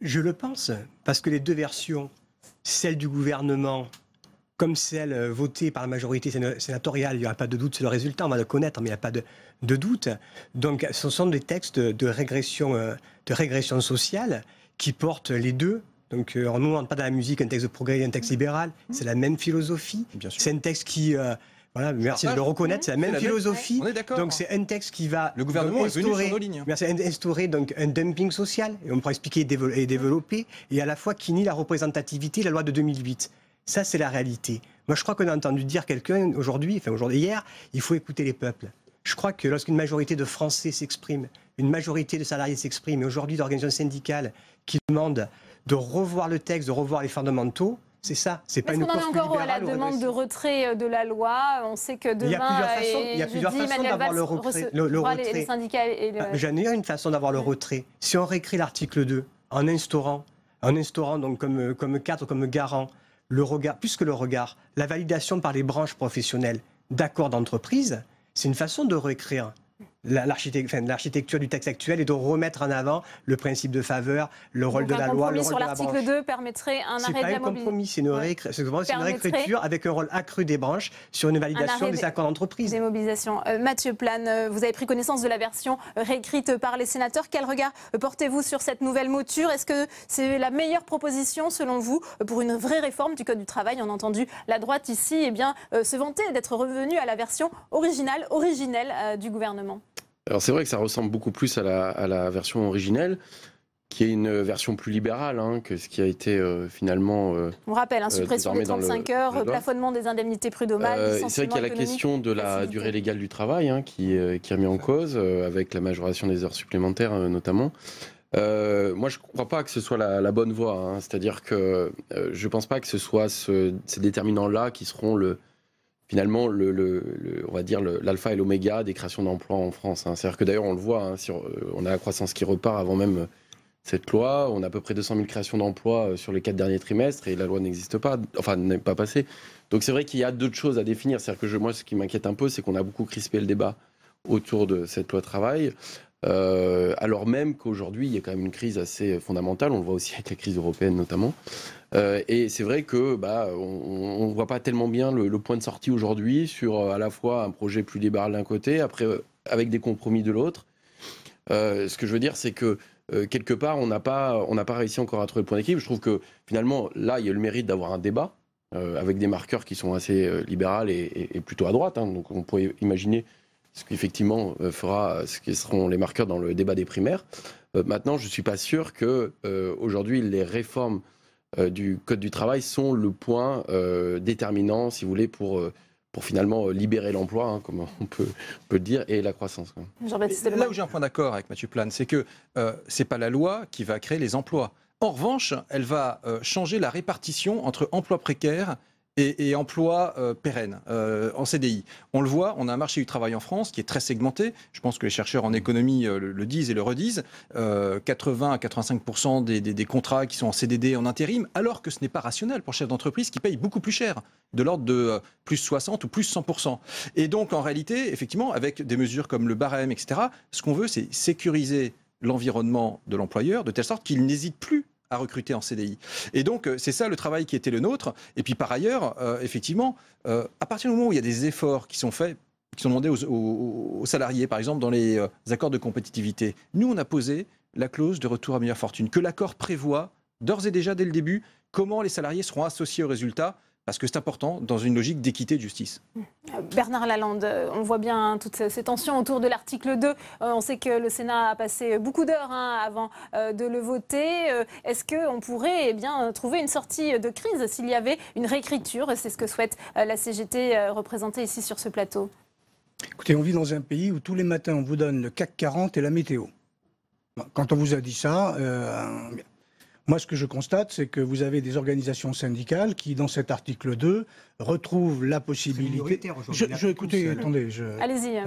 Je le pense, parce que les deux versions... Celle du gouvernement, comme celle votée par la majorité sénatoriale, il n'y aura pas de doute sur le résultat, on va le connaître, mais il n'y a pas de, de doute. Donc ce sont des textes de régression, de régression sociale qui portent les deux. Donc on ne demande pas dans la musique un texte de progrès et un texte libéral, c'est la même philosophie. C'est un texte qui... Euh, Voilà, merci partage. de le reconnaître, c'est la même c'est la philosophie. On est d'accord. Donc c'est un texte qui va le gouvernement instaurer, merci, instaurer donc un dumping social, et on pourra expliquer et développer, et à la fois qui nie la représentativité, la loi de deux mille huit. Ça, c'est la réalité. Moi, je crois qu'on a entendu dire quelqu'un aujourd'hui, enfin aujourd'hui hier, il faut écouter les peuples. Je crois que lorsqu'une majorité de Français s'exprime, une majorité de salariés s'exprime, et aujourd'hui d'organisations syndicales qui demandent de revoir le texte, de revoir les fondamentaux, c'est ça, c'est pas une course libérale. Est-ce qu'on en est encore à la demande de retrait de la loi ? On sait que demain, il y a plusieurs façons d'avoir le retrait. Les syndicats et le... J'en ai une façon d'avoir le retrait. Si on réécrit l'article deux en instaurant, en instaurant donc comme, comme cadre, comme garant, le regard, plus que le regard, la validation par les branches professionnelles d'accords d'entreprise, c'est une façon de réécrire l'architecture du texte actuel et de remettre en avant le principe de faveur, le rôle de la loi, le rôle de la branche. Un compromis sur l'article deux permettrait un arrêt de la mobilité. C'est pas un compromis, c'est une, réécr... c'est une réécriture avec un rôle accru des branches sur une validation des accords d'entreprise. Des mobilisations. Euh, Mathieu Plane, vous avez pris connaissance de la version réécrite par les sénateurs. Quel regard portez-vous sur cette nouvelle mouture ? Est-ce que c'est la meilleure proposition, selon vous, pour une vraie réforme du Code du travail ? On a entendu la droite ici eh bien, euh, se vanter d'être revenue à la version originale, originelle euh, du gouvernement. Alors c'est vrai que ça ressemble beaucoup plus à la, à la version originelle, qui est une version plus libérale hein, que ce qui a été euh, finalement... Euh, on rappelle, hein, suppression des trente-cinq heures, plafonnement des indemnités prud'homales, euh, licenciement. C'est vrai qu'il y a la question de la facilité. Durée légale du travail hein, qui, euh, qui est remise en cause, euh, avec la majoration des heures supplémentaires euh, notamment. Euh, moi je ne crois pas que ce soit la, la bonne voie, hein, c'est-à-dire que euh, je ne pense pas que ce soit ce, ces déterminants-là qui seront le... Finalement, le, le, le, on va dire le, l'alpha et l'oméga des créations d'emplois en France. Hein. C'est-à-dire que d'ailleurs, on le voit, hein, si on, on a la croissance qui repart avant même cette loi. On a à peu près deux cent mille créations d'emplois sur les quatre derniers trimestres et la loi n'existe pas, enfin n'est pas passée. Donc c'est vrai qu'il y a d'autres choses à définir. C'est-à-dire que je, moi, ce qui m'inquiète un peu, c'est qu'on a beaucoup crispé le débat autour de cette loi travail. Euh, alors même qu'aujourd'hui, il y a quand même une crise assez fondamentale. On le voit aussi avec la crise européenne notamment. Euh, et c'est vrai que bah, on ne voit pas tellement bien le, le point de sortie aujourd'hui sur à la fois un projet plus libéral d'un côté, après avec des compromis de l'autre. Euh, ce que je veux dire, c'est que euh, quelque part, on n'a pas, on n'a pas réussi encore à trouver le point d'équilibre. Je trouve que finalement, là, il y a eu le mérite d'avoir un débat euh, avec des marqueurs qui sont assez euh, libérales et, et, et plutôt à droite. Hein, donc on pourrait imaginer ce qu'effectivement euh, fera, ce qui seront les marqueurs dans le débat des primaires. Euh, maintenant, je ne suis pas sûr que euh, aujourd'hui les réformes euh, du Code du travail sont le point euh, déterminant, si vous voulez, pour... Euh, pour finalement libérer l'emploi, hein, comme on peut, on peut le dire, et la croissance. Jean-Baptiste Lemoyne. Là où j'ai un point d'accord avec Mathieu Plane, c'est que euh, ce n'est pas la loi qui va créer les emplois. En revanche, elle va euh, changer la répartition entre emplois précaires et, et emplois euh, pérennes euh, en C D I. On le voit, on a un marché du travail en France qui est très segmenté. Je pense que les chercheurs en économie euh, le, le disent et le redisent. Euh, quatre-vingts à quatre-vingt-cinq pour cent des, des, des contrats qui sont en C D D, en intérim, alors que ce n'est pas rationnel pour le chef d'entreprise qui paye beaucoup plus cher, de l'ordre de euh, plus soixante ou plus cent pour cent. Et donc, en réalité, effectivement, avec des mesures comme le barème, et cetera, ce qu'on veut, c'est sécuriser l'environnement de l'employeur de telle sorte qu'il n'hésite plus à recruter en C D I. Et donc, c'est ça le travail qui était le nôtre. Et puis, par ailleurs, euh, effectivement, euh, à partir du moment où il y a des efforts qui sont faits, qui sont demandés aux, aux, aux salariés, par exemple, dans les euh, accords de compétitivité, nous, on a posé la clause de retour à meilleure fortune, que l'accord prévoit, d'ores et déjà, dès le début, comment les salariés seront associés aux résultats, parce que c'est important dans une logique d'équité et de justice. Bernard Lalande, on voit bien toutes ces tensions autour de l'article deux. On sait que le Sénat a passé beaucoup d'heures avant de le voter. Est-ce qu'on pourrait eh bien, trouver une sortie de crise s'il y avait une réécriture? C'est ce que souhaite la C G T représentée ici sur ce plateau. Écoutez, on vit dans un pays où tous les matins on vous donne le CAC quarante et la météo. Quand on vous a dit ça... Euh... Moi, ce que je constate, c'est que vous avez des organisations syndicales qui, dans cet article deux, retrouvent la possibilité... Je, je, écoutez, attendez, je... Allez-y.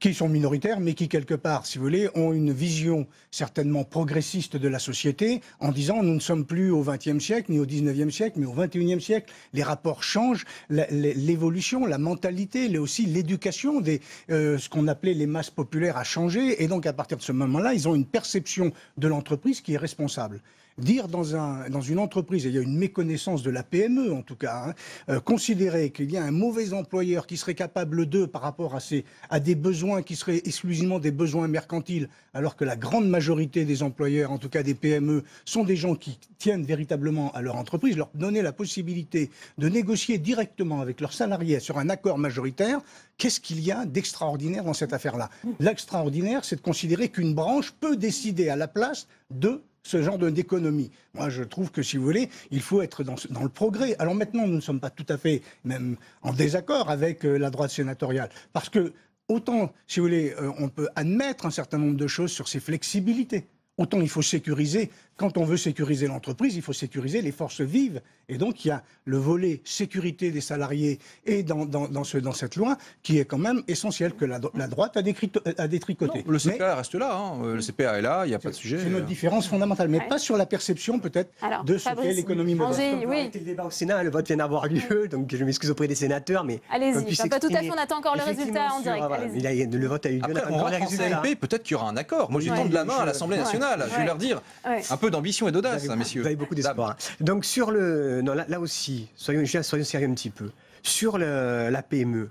Qui sont minoritaires, mais qui, quelque part, si vous voulez, ont une vision certainement progressiste de la société, en disant, nous ne sommes plus au vingtième siècle, ni au dix-neuvième siècle, mais au vingt-et-unième siècle. Les rapports changent, l'évolution, la mentalité, aussi l'éducation, des euh, ce qu'on appelait les masses populaires a changé, et donc, à partir de ce moment-là, ils ont une perception de l'entreprise qui est responsable. Dire dans, un, dans une entreprise, et il y a une méconnaissance de la P M E en tout cas, hein, euh, considérer qu'il y a un mauvais employeur qui serait capable d'eux par rapport à, ses, à des besoins qui seraient exclusivement des besoins mercantiles, alors que la grande majorité des employeurs, en tout cas des P M E, sont des gens qui tiennent véritablement à leur entreprise, leur donner la possibilité de négocier directement avec leurs salariés sur un accord majoritaire, qu'est-ce qu'il y a d'extraordinaire dans cette affaire-là? L'extraordinaire, c'est de considérer qu'une branche peut décider à la place de... ce genre d'économie. Moi, je trouve que, si vous voulez, il faut être dans, dans le progrès. Alors maintenant, nous ne sommes pas tout à fait même en désaccord avec euh, la droite sénatoriale. Parce que, autant, si vous voulez, euh, on peut admettre un certain nombre de choses sur ces flexibilités. Autant il faut sécuriser, quand on veut sécuriser l'entreprise, il faut sécuriser les forces vives. Et donc il y a le volet sécurité des salariés et dans, dans, dans, ce, dans cette loi qui est quand même essentiel, que la, la droite a, décrito, a détricoté. Non, le C P A mais, reste là, hein. Le C P A est là, il n'y a pas de sujet. C'est notre différence fondamentale, mais ouais. Pas sur la perception peut-être de ce qu'est l'économie moderne. Oui. Le débat au Sénat, le vote vient d'avoir lieu, donc je m'excuse auprès des sénateurs, mais... Allez-y, pas, pas tout à fait, on attend encore le résultat en direct. Voilà, il a, le vote a eu lieu, après, on attend le résultat. Peut-être qu'il y aura un accord. Moi j'ai tendu la main à l'Assemblée nationale. Ouais. Je vais leur dire ouais. Un peu d'ambition et d'audace, hein, messieurs. Vous avez beaucoup d'espoir. Donc sur le, non, là, là aussi, soyons, soyons sérieux un petit peu. Sur le, la P M E,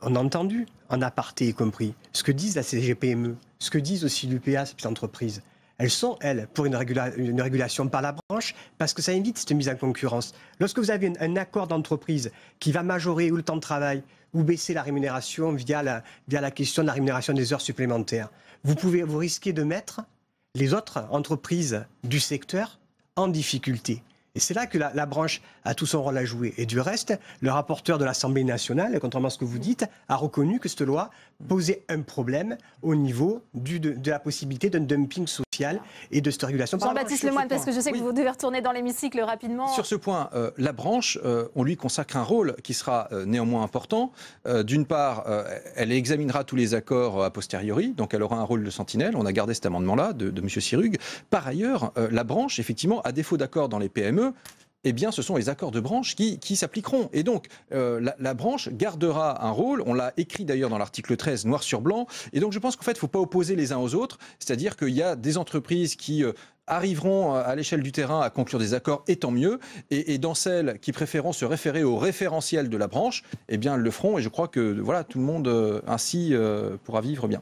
on a entendu, en aparté y compris, ce que disent la C G P M E, ce que disent aussi l'U P A, ces petites entreprises. Elles sont, elles, pour une, régula, une régulation par la branche, parce que ça évite cette mise en concurrence. Lorsque vous avez un, un accord d'entreprise qui va majorer ou le temps de travail, ou baisser la rémunération via la, via la question de la rémunération des heures supplémentaires, vous pouvez vous risquer de mettre... les autres entreprises du secteur en difficulté. Et c'est là que la, la branche a tout son rôle à jouer. Et du reste, le rapporteur de l'Assemblée nationale, contrairement à ce que vous dites, a reconnu que cette loi posait un problème au niveau du, de, de la possibilité d'un dumping social et de cette régulation. Jean-Baptiste Lemoyne, parce que je sais que oui. Vous devez retourner dans l'hémicycle rapidement. Sur ce point, euh, la branche, euh, on lui consacre un rôle qui sera euh, néanmoins important. Euh, D'une part, euh, elle examinera tous les accords euh, a posteriori, donc elle aura un rôle de sentinelle. On a gardé cet amendement-là de, de M. Sirugue. Par ailleurs, euh, la branche, effectivement, à défaut d'accord dans les P M E, eh bien ce sont les accords de branche qui, qui s'appliqueront. Et donc euh, la, la branche gardera un rôle, on l'a écrit d'ailleurs dans l'article treize noir sur blanc, et donc je pense qu'en fait il ne faut pas opposer les uns aux autres, c'est-à-dire qu'il y a des entreprises qui euh, arriveront à l'échelle du terrain à conclure des accords, et tant mieux. Et, et dans celles qui préféreront se référer au référentiel de la branche, eh bien, elles le feront. Et je crois que voilà, tout le monde euh, ainsi euh, pourra vivre bien.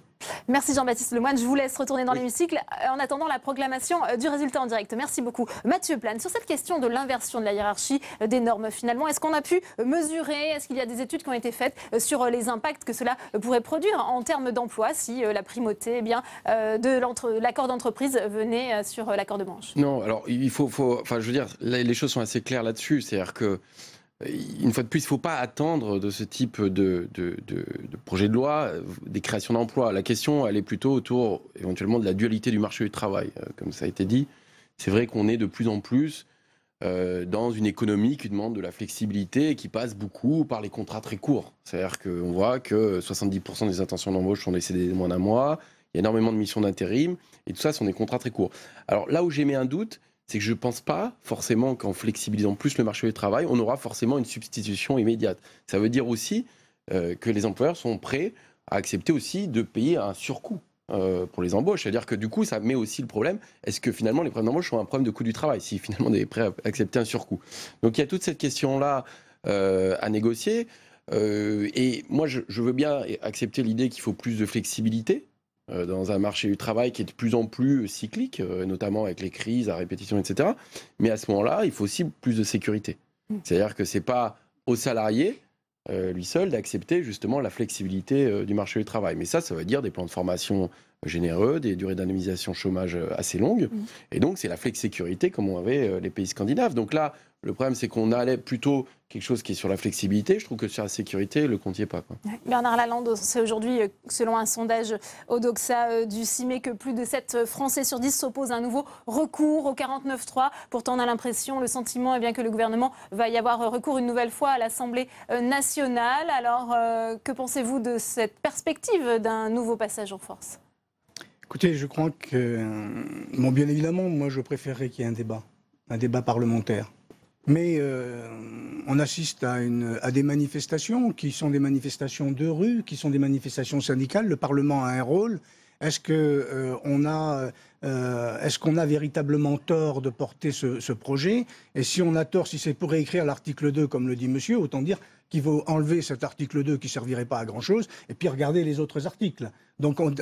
Merci Jean-Baptiste Lemoyne. Je vous laisse retourner dans oui. l'hémicycle en attendant la proclamation du résultat en direct. Merci beaucoup. Mathieu Plane, sur cette question de l'inversion de la hiérarchie des normes, finalement, est-ce qu'on a pu mesurer, est-ce qu'il y a des études qui ont été faites sur les impacts que cela pourrait produire en termes d'emploi si la primauté eh bien, de l'accord d'entreprise venait sur l'accord de branche? Non, alors il faut, faut enfin je veux dire, les choses sont assez claires là-dessus, c'est-à-dire que une fois de plus, il ne faut pas attendre de ce type de, de, de, de projet de loi des créations d'emplois. La question, elle est plutôt autour éventuellement de la dualité du marché du travail, comme ça a été dit. C'est vrai qu'on est de plus en plus euh, dans une économie qui demande de la flexibilité et qui passe beaucoup par les contrats très courts. C'est-à-dire qu'on voit que soixante-dix pour cent des intentions d'embauche sont des C D D de moins d'un mois. Il y a énormément de missions d'intérim, et tout ça, ce sont des contrats très courts. Alors là où j'émets un doute, c'est que je ne pense pas forcément qu'en flexibilisant plus le marché du travail, on aura forcément une substitution immédiate. Ça veut dire aussi euh, que les employeurs sont prêts à accepter aussi de payer un surcoût euh, pour les embauches. C'est-à-dire que du coup, ça met aussi le problème, est-ce que finalement les primes d'embauche sont un problème de coût du travail, si finalement on est prêt à accepter un surcoût. Donc il y a toute cette question-là euh, à négocier. Euh, et moi, je, je veux bien accepter l'idée qu'il faut plus de flexibilité dans un marché du travail qui est de plus en plus cyclique, notamment avec les crises à répétition, et cetera. Mais à ce moment-là, il faut aussi plus de sécurité. C'est-à-dire que ce n'est pas au salarié, euh, lui seul, d'accepter justement la flexibilité euh, du marché du travail. Mais ça, ça veut dire des plans de formation généreux, des durées d'indemnisation chômage assez longues. Mmh. Et donc, c'est la flex-sécurité comme on avait euh, les pays scandinaves. Donc là, le problème, c'est qu'on allait plutôt quelque chose qui est sur la flexibilité. Je trouve que sur la sécurité, le compte n'y est pas, quoi. Bernard Lalande, c'est aujourd'hui, selon un sondage au Doxa du six mai, que plus de sept Français sur dix s'opposent à un nouveau recours au quarante-neuf trois. Pourtant, on a l'impression, le sentiment eh bien, que le gouvernement va y avoir recours une nouvelle fois à l'Assemblée nationale. Alors, euh, que pensez-vous de cette perspective d'un nouveau passage en force? Écoutez, je crois que... Bon, bien évidemment, moi, je préférerais qu'il y ait un débat, un débat parlementaire. Mais euh, on assiste à, une, à des manifestations qui sont des manifestations de rue, qui sont des manifestations syndicales. Le Parlement a un rôle. Est-ce que, euh, on a, euh, est-ce qu'on a véritablement tort de porter ce, ce projet? Et si on a tort, si c'est pour réécrire l'article deux, comme le dit monsieur, autant dire qu'il faut enlever cet article deux qui ne servirait pas à grand-chose, et puis regarder les autres articles. Donc on,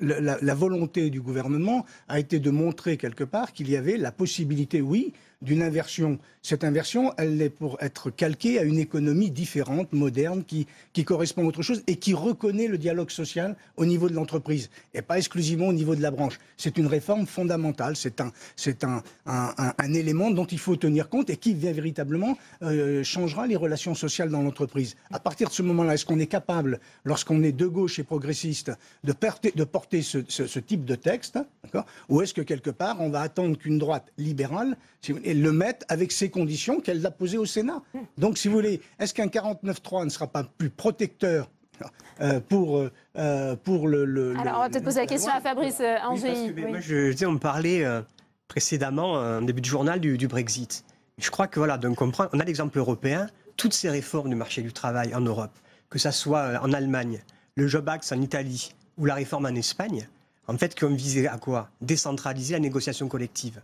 la, la volonté du gouvernement a été de montrer quelque part qu'il y avait la possibilité, oui, d'une inversion. Cette inversion, elle est pour être calquée à une économie différente, moderne, qui, qui correspond à autre chose et qui reconnaît le dialogue social au niveau de l'entreprise et pas exclusivement au niveau de la branche. C'est une réforme fondamentale, c'est un, c'est un, un, un, un élément dont il faut tenir compte et qui véritablement euh, changera les relations sociales dans l'entreprise. À partir de ce moment-là, est-ce qu'on est capable, lorsqu'on est de gauche et progressiste, de porter, de porter ce, ce, ce type de texte, d'accord ? Ou est-ce que quelque part, on va attendre qu'une droite libérale le mette avec ses conditions qu'elle a posées au Sénat. Donc, si vous voulez, est-ce qu'un quarante-neuf trois ne sera pas plus protecteur euh, pour, euh, pour le, le... Alors, on va peut-être poser la question à Fabrice Angei. Oui, oui. Moi, je, je dis, on parlait euh, précédemment, euh, en début de journal, du, du Brexit. Je crois que, voilà, donc on, prend, on a l'exemple européen, toutes ces réformes du marché du travail en Europe, que ça soit en Allemagne, le Job Act en Italie ou la réforme en Espagne, en fait, qui ont visé à quoi? Décentraliser la négociation collective.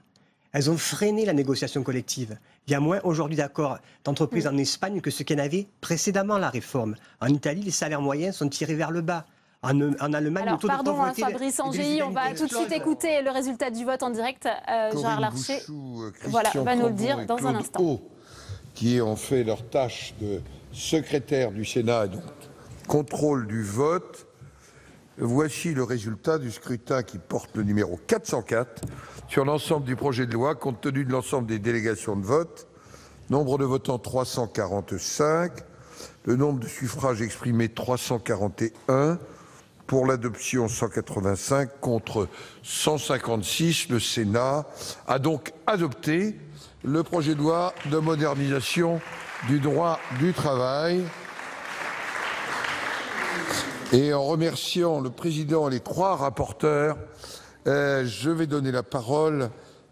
Elles ont freiné la négociation collective. Il y a moins aujourd'hui d'accords d'entreprise mmh. en Espagne que ce qu'il y en avait précédemment la réforme. En Italie, les salaires moyens sont tirés vers le bas. En, en Allemagne, alors, le taux pardon, de pauvreté... Pardon, hein, Fabrice Angei, on va tout de suite écouter le résultat du vote en direct. Euh, Gérard Larcher voilà, va nous le dire dans un instant. O, qui ont fait leur tâche de secrétaire du Sénat et donc contrôle du vote. Voici le résultat du scrutin qui porte le numéro quatre cent quatre sur l'ensemble du projet de loi, compte tenu de l'ensemble des délégations de vote. Nombre de votants trois cent quarante-cinq, le nombre de suffrages exprimés trois cent quarante et un, pour l'adoption cent quatre-vingt-cinq, contre cent cinquante-six. Le Sénat a donc adopté le projet de loi de modernisation du droit du travail. Et en remerciant le président et les trois rapporteurs, euh, je vais donner la parole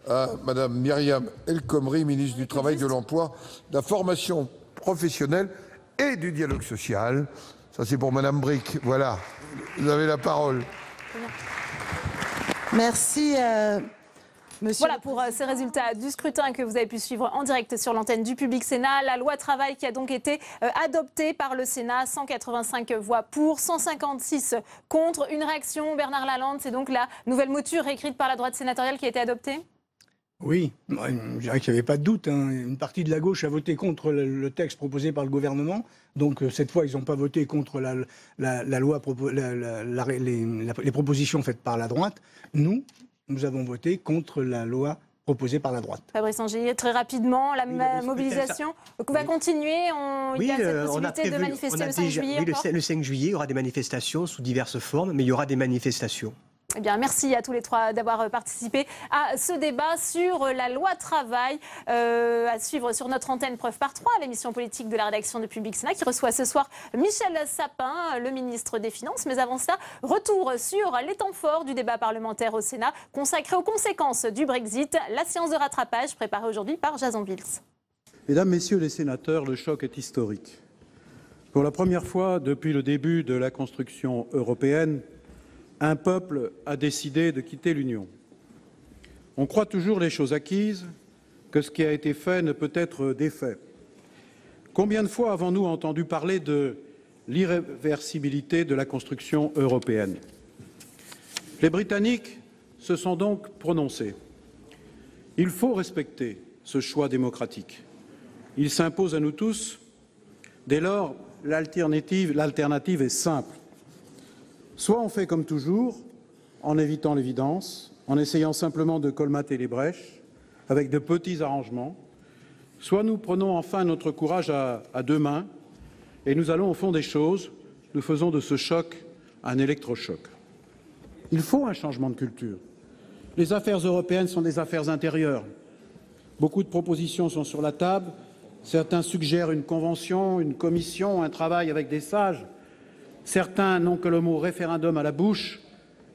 à Mme Myriam El Khomri, ministre du Travail, de l'Emploi, de la Formation professionnelle et du Dialogue social. Ça, c'est pour Mme Bric. Voilà. Vous avez la parole. Merci, euh, monsieur. Voilà pour euh, ces résultats du scrutin que vous avez pu suivre en direct sur l'antenne du Public Sénat. La loi travail qui a donc été euh, adoptée par le Sénat, cent quatre-vingt-cinq voix pour, cent cinquante-six contre. Une réaction, Bernard Lalande, c'est donc la nouvelle mouture écrite par la droite sénatoriale qui a été adoptée ? Oui, je dirais qu'il n'y avait pas de doute. Hein. Une partie de la gauche a voté contre le texte proposé par le gouvernement. Donc cette fois, ils n'ont pas voté contre la, la, la loi, la, la, la, les, les propositions faites par la droite. Nous, nous avons voté contre la loi proposée par la droite. Fabrice Angei, très rapidement, la oui, mobilisation ça. va continuer. On, oui, il y a cette possibilité prévu, de manifester le cinq juillet. Oui, le, le cinq juillet, il y aura des manifestations sous diverses formes, mais il y aura des manifestations. Eh bien, merci à tous les trois d'avoir participé à ce débat sur la loi travail, euh, à suivre sur notre antenne Preuve par trois, l'émission politique de la rédaction du Public Sénat qui reçoit ce soir Michel Sapin, le ministre des Finances. Mais avant cela, retour sur les temps forts du débat parlementaire au Sénat consacré aux conséquences du Brexit, la séance de rattrapage préparée aujourd'hui par Jason Wills. Mesdames, Messieurs les sénateurs, le choc est historique. Pour la première fois depuis le début de la construction européenne, un peuple a décidé de quitter l'Union. On croit toujours les choses acquises, que ce qui a été fait ne peut être défait. Combien de fois avons-nous entendu parler de l'irréversibilité de la construction européenne? Les Britanniques se sont donc prononcés. Il faut respecter ce choix démocratique. Il s'impose à nous tous. Dès lors, l'alternative, l'alternative est simple. Soit on fait comme toujours, en évitant l'évidence, en essayant simplement de colmater les brèches, avec de petits arrangements, soit nous prenons enfin notre courage à, à deux mains et nous allons au fond des choses, nous faisons de ce choc un électrochoc. Il faut un changement de culture. Les affaires européennes sont des affaires intérieures. Beaucoup de propositions sont sur la table. Certains suggèrent une convention, une commission, un travail avec des sages. Certains n'ont que le mot « référendum » à la bouche.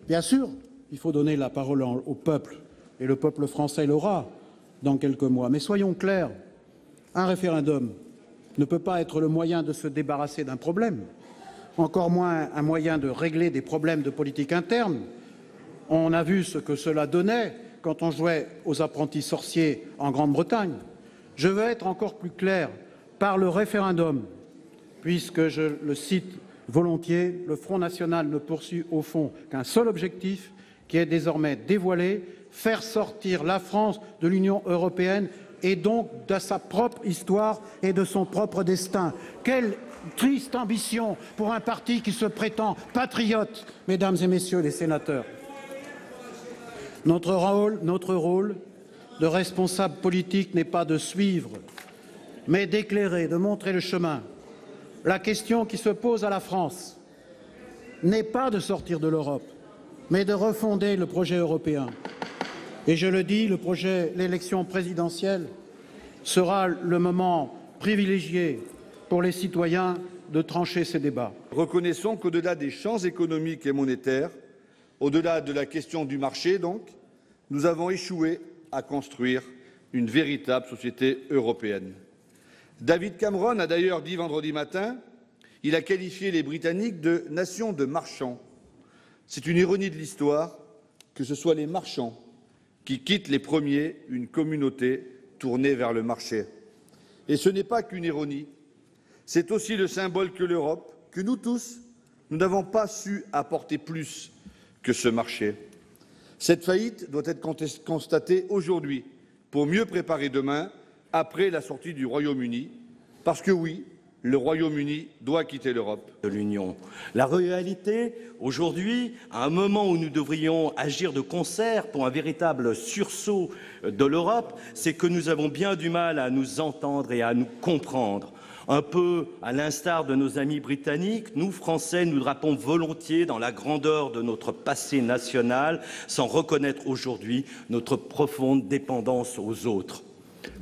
Bien sûr, il faut donner la parole au peuple, et le peuple français l'aura dans quelques mois. Mais soyons clairs, un référendum ne peut pas être le moyen de se débarrasser d'un problème, encore moins un moyen de régler des problèmes de politique interne. On a vu ce que cela donnait quand on jouait aux apprentis sorciers en Grande-Bretagne. Je veux être encore plus clair par le référendum, puisque je le cite volontiers, le Front national ne poursuit au fond qu'un seul objectif qui est désormais dévoilé, faire sortir la France de l'Union européenne et donc de sa propre histoire et de son propre destin. Quelle triste ambition pour un parti qui se prétend patriote, mesdames et messieurs les sénateurs. Notre rôle, notre rôle de responsable politique n'est pas de suivre, mais d'éclairer, de montrer le chemin. La question qui se pose à la France n'est pas de sortir de l'Europe, mais de refonder le projet européen. Et je le dis, le projet, l'élection présidentielle sera le moment privilégié pour les citoyens de trancher ces débats. Reconnaissons qu'au-delà des champs économiques et monétaires, au-delà de la question du marché donc, nous avons échoué à construire une véritable société européenne. David Cameron a d'ailleurs dit vendredi matin, il a qualifié les Britanniques de « nation de marchands ». C'est une ironie de l'histoire que ce soit les marchands qui quittent les premiers une communauté tournée vers le marché. Et ce n'est pas qu'une ironie, c'est aussi le symbole que l'Europe, que nous tous, nous n'avons pas su apporter plus que ce marché. Cette faillite doit être constatée aujourd'hui pour mieux préparer demain, après la sortie du Royaume-Uni, parce que oui, le Royaume-Uni doit quitter l'Europe. De l'Union. La réalité, aujourd'hui, à un moment où nous devrions agir de concert pour un véritable sursaut de l'Europe, c'est que nous avons bien du mal à nous entendre et à nous comprendre. Un peu à l'instar de nos amis britanniques, nous, Français, nous drapons volontiers dans la grandeur de notre passé national, sans reconnaître aujourd'hui notre profonde dépendance aux autres.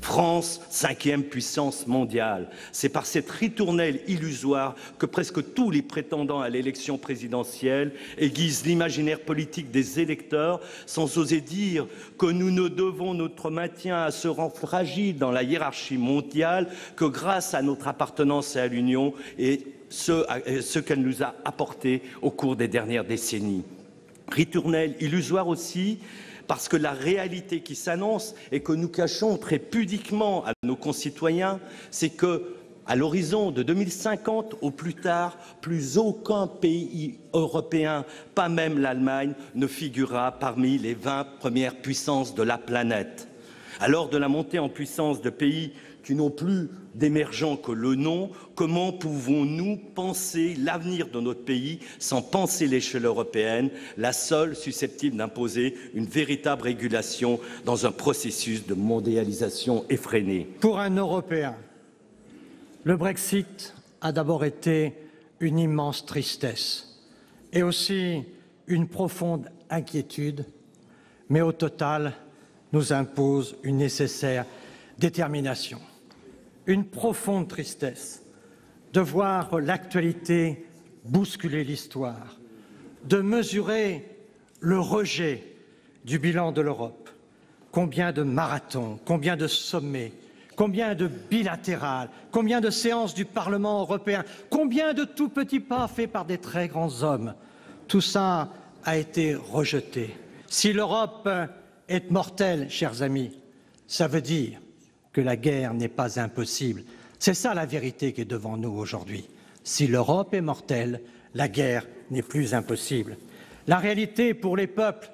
France, cinquième puissance mondiale. C'est par cette ritournelle illusoire que presque tous les prétendants à l'élection présidentielle aiguisent l'imaginaire politique des électeurs sans oser dire que nous ne devons notre maintien à ce rang fragile dans la hiérarchie mondiale que grâce à notre appartenance à l'Union et ce, ce qu'elle nous a apporté au cours des dernières décennies. Ritournelle illusoire aussi, parce que la réalité qui s'annonce et que nous cachons très pudiquement à nos concitoyens, c'est que, à l'horizon de deux mille cinquante au plus tard, plus aucun pays européen, pas même l'Allemagne, ne figurera parmi les vingt premières puissances de la planète. Alors, de la montée en puissance de pays qui n'ont plus d'émergents que le nom, comment pouvons-nous penser l'avenir de notre pays sans penser l'échelle européenne, la seule susceptible d'imposer une véritable régulation dans un processus de mondialisation effréné? Pour un Européen, le Brexit a d'abord été une immense tristesse et aussi une profonde inquiétude, mais au total nous impose une nécessaire détermination. Une profonde tristesse de voir l'actualité bousculer l'histoire, de mesurer le rejet du bilan de l'Europe. Combien de marathons, combien de sommets, combien de bilatérales, combien de séances du Parlement européen, combien de tout petits pas faits par des très grands hommes. Tout ça a été rejeté. Si l'Europe est mortelle, chers amis, ça veut dire que la guerre n'est pas impossible. C'est ça la vérité qui est devant nous aujourd'hui. Si l'Europe est mortelle, la guerre n'est plus impossible. La réalité pour les peuples,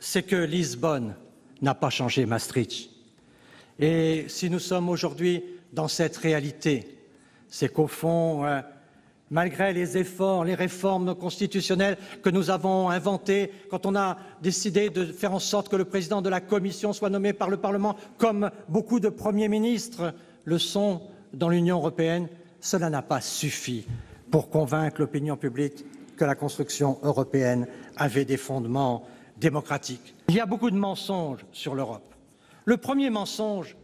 c'est que Lisbonne n'a pas changé Maastricht. Et si nous sommes aujourd'hui dans cette réalité, c'est qu'au fond, euh, malgré les efforts, les réformes constitutionnelles que nous avons inventées, quand on a décidé de faire en sorte que le président de la Commission soit nommé par le Parlement, comme beaucoup de premiers ministres le sont dans l'Union européenne, cela n'a pas suffi pour convaincre l'opinion publique que la construction européenne avait des fondements démocratiques. Il y a beaucoup de mensonges sur l'Europe. Le premier mensonge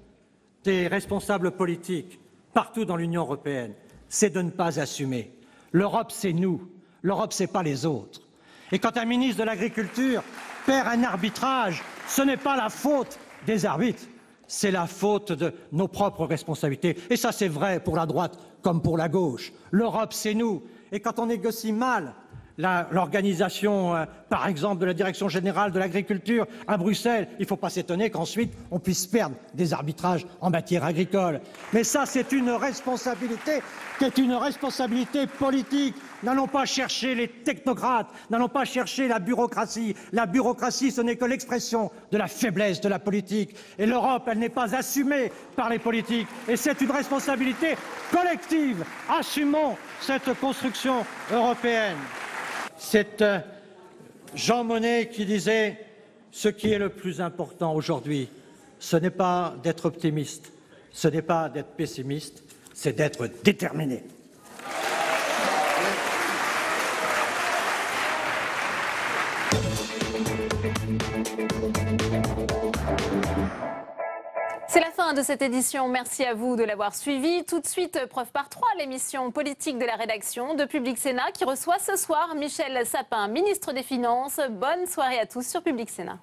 des responsables politiques partout dans l'Union européenne, c'est de ne pas assumer. L'Europe, c'est nous. L'Europe, c'est pas les autres. Et quand un ministre de l'Agriculture perd un arbitrage, ce n'est pas la faute des arbitres, c'est la faute de nos propres responsabilités. Et ça, c'est vrai pour la droite comme pour la gauche. L'Europe, c'est nous. Et quand on négocie mal l'organisation, euh, par exemple, de la Direction générale de l'Agriculture à Bruxelles, il ne faut pas s'étonner qu'ensuite on puisse perdre des arbitrages en matière agricole. Mais ça, c'est une responsabilité qui est une responsabilité politique. N'allons pas chercher les technocrates, n'allons pas chercher la bureaucratie. La bureaucratie, ce n'est que l'expression de la faiblesse de la politique. Et l'Europe, elle n'est pas assumée par les politiques. Et c'est une responsabilité collective. Assumons cette construction européenne. C'est Jean Monnet qui disait « Ce qui est le plus important aujourd'hui, ce n'est pas d'être optimiste, ce n'est pas d'être pessimiste, c'est d'être déterminé. » C'est la fin de cette édition. Merci à vous de l'avoir suivi. Tout de suite, preuve par trois, l'émission politique de la rédaction de Public Sénat qui reçoit ce soir Michel Sapin, ministre des Finances. Bonne soirée à tous sur Public Sénat.